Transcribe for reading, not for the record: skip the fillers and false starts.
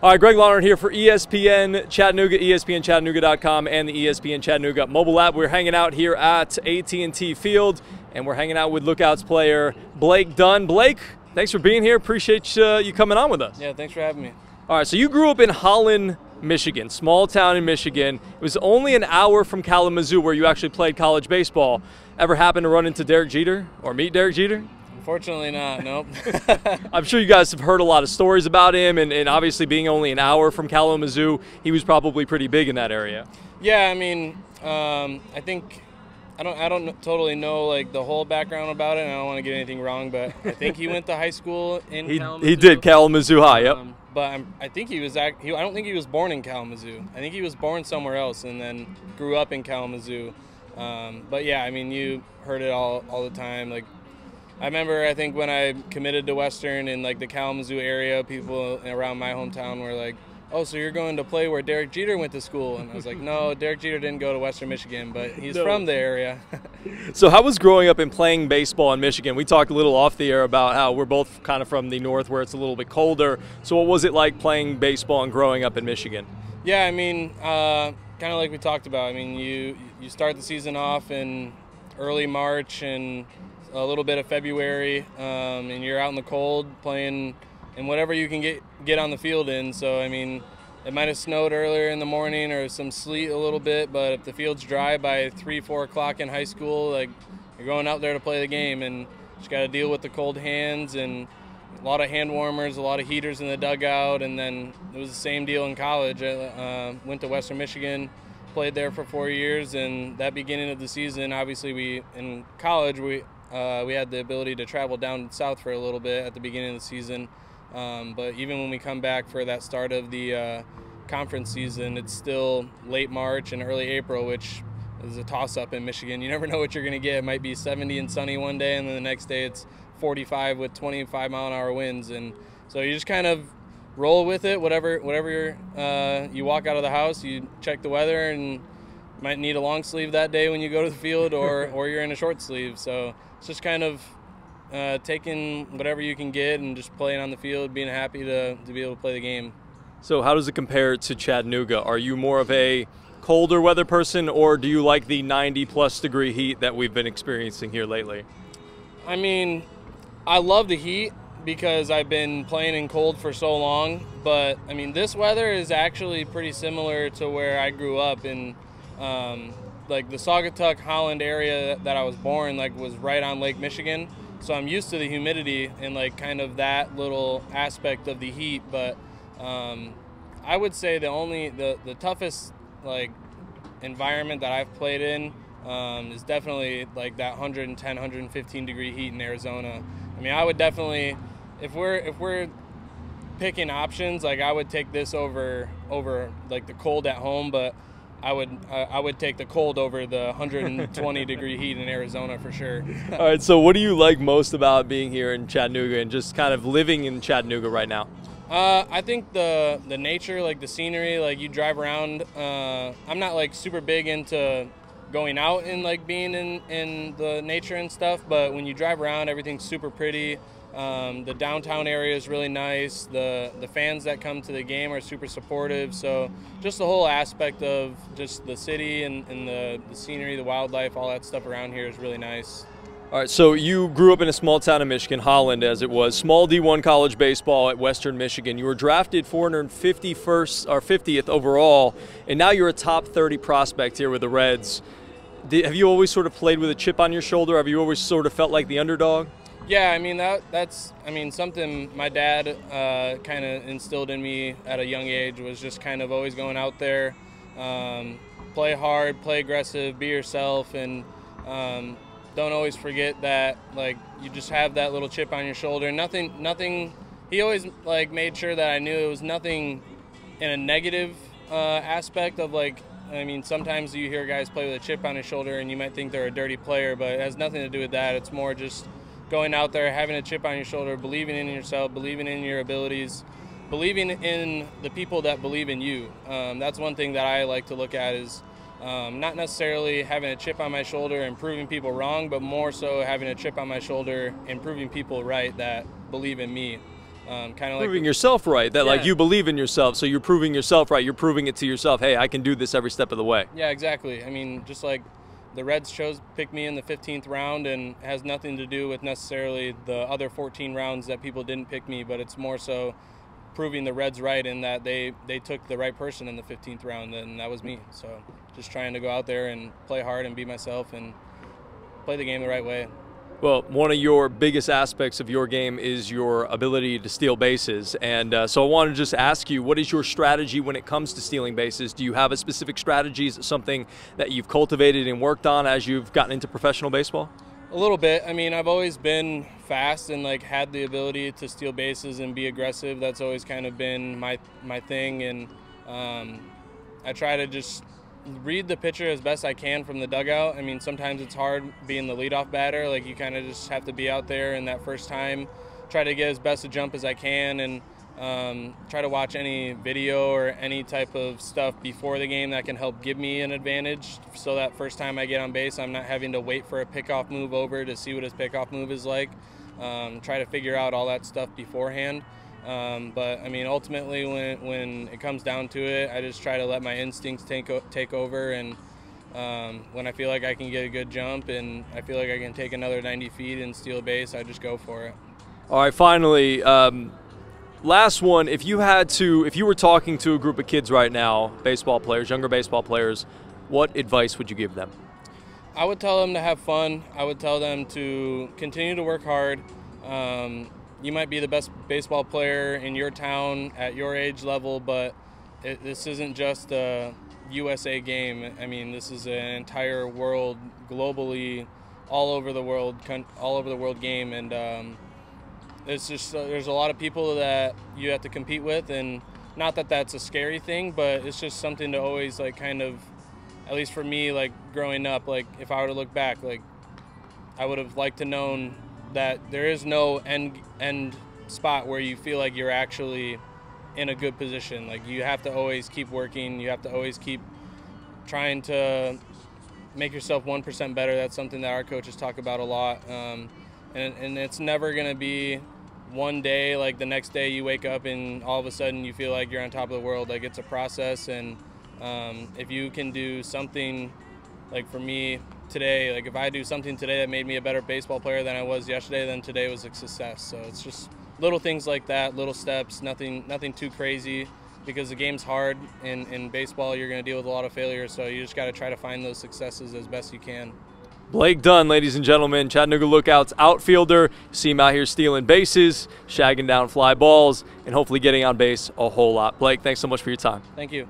All right, Greg Lauren here for ESPN Chattanooga, ESPNChattanooga.com, and the ESPN Chattanooga mobile app. We're hanging out here at AT&T Field, and we're hanging out with Lookouts player Blake Dunn. Blake, thanks for being here. Appreciate you coming on with us. Yeah, thanks for having me. All right, so you grew up in Holland, Michigan, small town in Michigan. It was only an hour from Kalamazoo where you actually played college baseball. Ever happen to run into Derek Jeter or meet Derek Jeter? Unfortunately not, nope. I'm sure you guys have heard a lot of stories about him, and obviously being only an hour from Kalamazoo, he was probably pretty big in that area. Yeah, I mean, I think I don't totally know like the whole background about it, and I don't want to get anything wrong, but I think he went to high school in Kalamazoo. He did, Kalamazoo High, yep. But I think he was I don't think he was born in Kalamazoo. I think he was born somewhere else and then grew up in Kalamazoo. But yeah, I mean, you heard it all the time. Like, I remember, I think when I committed to Western in like the Kalamazoo area, people around my hometown were like, "Oh, so you're going to play where Derek Jeter went to school?" And I was like, "No, Derek Jeter didn't go to Western Michigan, but he's from the area." So how was growing up and playing baseball in Michigan? We talked a little off the air about how we're both kind of from the north where it's a little bit colder. So what was it like playing baseball and growing up in Michigan? Yeah, I mean, kind of like we talked about. I mean, you start the season off in early March and a little bit of February, and you're out in the cold playing in whatever you can get on the field in. So I mean, it might have snowed earlier in the morning or some sleet a little bit, but if the field's dry by 3, 4 o'clock in high school, like, you're going out there to play the game, and just got to deal with the cold hands and a lot of hand warmers, a lot of heaters in the dugout. And then it was the same deal in college. I went to Western Michigan, played there for 4 years, and that beginning of the season, obviously in college we had the ability to travel down south for a little bit at the beginning of the season, but even when we come back for that start of the conference season, it's still late March and early April, which is a toss-up in Michigan. You never know what you're going to get. It might be 70 and sunny one day, and then the next day it's 45 with 25-mile-an-hour winds, and so you just kind of roll with it. Whatever you walk out of the house, you check the weather, and might need a long sleeve that day when you go to the field, or you're in a short sleeve. So it's just kind of taking whatever you can get and just playing on the field, being happy to be able to play the game. So how does it compare to Chattanooga? Are you more of a colder weather person, or do you like the 90-plus degree heat that we've been experiencing here lately? I mean, I love the heat because I've been playing in cold for so long. But, I mean, this weather is actually pretty similar to where I grew up in. Like the Saugatuck, Holland area that I was born, like, was right on Lake Michigan, so I'm used to the humidity and like kind of that little aspect of the heat. But I would say the toughest like environment that I've played in is definitely like that 110, 115 degree heat in Arizona. I mean, I would definitely, if we're picking options, like, I would take this over like the cold at home, but I would take the cold over the 120 degree heat in Arizona for sure. All right, so what do you like most about being here in Chattanooga and just kind of living in Chattanooga right now? I think the nature, like the scenery, like you drive around. I'm not like super big into going out and like being in the nature and stuff, but when you drive around, everything's super pretty. The downtown area is really nice. The fans that come to the game are super supportive. So just the whole aspect of just the city and the scenery, the wildlife, all that stuff around here is really nice. All right, so you grew up in a small town in Michigan, Holland as it was, small D1 college baseball at Western Michigan. You were drafted 50th overall, and now you're a top 30 prospect here with the Reds. Have you always sort of played with a chip on your shoulder? Have you always sort of felt like the underdog? Yeah, I mean, that's I mean, something my dad kind of instilled in me at a young age, was just kind of always going out there, play hard, play aggressive, be yourself, and don't always forget that, like, you just have that little chip on your shoulder. Nothing. He always like made sure that I knew it was nothing in a negative aspect of, like, I mean, sometimes you hear guys play with a chip on his shoulder and you might think they're a dirty player, but it has nothing to do with that. It's more just going out there, having a chip on your shoulder, believing in yourself, believing in your abilities, believing in the people that believe in you. That's one thing that I like to look at, is not necessarily having a chip on my shoulder and proving people wrong, but more so having a chip on my shoulder and proving people right that believe in me. Kind of like proving yourself right, that like you believe in yourself, so you're proving yourself right. You're proving it to yourself. Hey, I can do this every step of the way. Yeah, exactly. I mean, just like the Reds picked me in the 15th round, and has nothing to do with necessarily the other 14 rounds that people didn't pick me, but it's more so proving the Reds right in that they took the right person in the 15th round, and that was me. So just trying to go out there and play hard and be myself and play the game the right way. Well, one of your biggest aspects of your game is your ability to steal bases. And so I want to just ask you, what is your strategy when it comes to stealing bases? Do you have a specific strategy? Is it something that you've cultivated and worked on as you've gotten into professional baseball? A little bit. I mean, I've always been fast and like had the ability to steal bases and be aggressive. That's always kind of been my thing. And I try to just read the pitcher as best I can from the dugout. I mean, sometimes it's hard being the leadoff batter. Like, you kind of just have to be out there in that first time, try to get as best a jump as I can, and try to watch any video or any type of stuff before the game that can help give me an advantage, so that first time I get on base, I'm not having to wait for a pickoff move over to see what his pickoff move is like. Try to figure out all that stuff beforehand. But I mean, ultimately, when it comes down to it, I just try to let my instincts take over, and when I feel like I can get a good jump and I feel like I can take another 90 feet and steal a base, I just go for it. All right, finally, last one. If you were talking to a group of kids right now, baseball players, younger baseball players, what advice would you give them? I would tell them to have fun. I would tell them to continue to work hard. You might be the best baseball player in your town at your age level, but this isn't just a USA game. I mean, this is an entire world, globally, all over the world game, and it's just there's a lot of people that you have to compete with, and not that that's a scary thing, but it's just something to always like kind of, at least for me, like growing up, like if I were to look back, like I would have liked to known that there is no end spot where you feel like you're actually in a good position. Like, you have to always keep working. You have to always keep trying to make yourself 1% better. That's something that our coaches talk about a lot. And it's never going to be one day, like the next day you wake up and all of a sudden you feel like you're on top of the world. Like, it's a process. And if you can do something, like for me, today, like if I do something today that made me a better baseball player than I was yesterday, then today was a success. So it's just little things like that, little steps, nothing too crazy, because the game's hard, and in baseball you're going to deal with a lot of failures, so you just got to try to find those successes as best you can. Blake Dunn, ladies and gentlemen, Chattanooga Lookouts outfielder. See him out here stealing bases, shagging down fly balls, and hopefully getting on base a whole lot. Blake, thanks so much for your time. Thank you.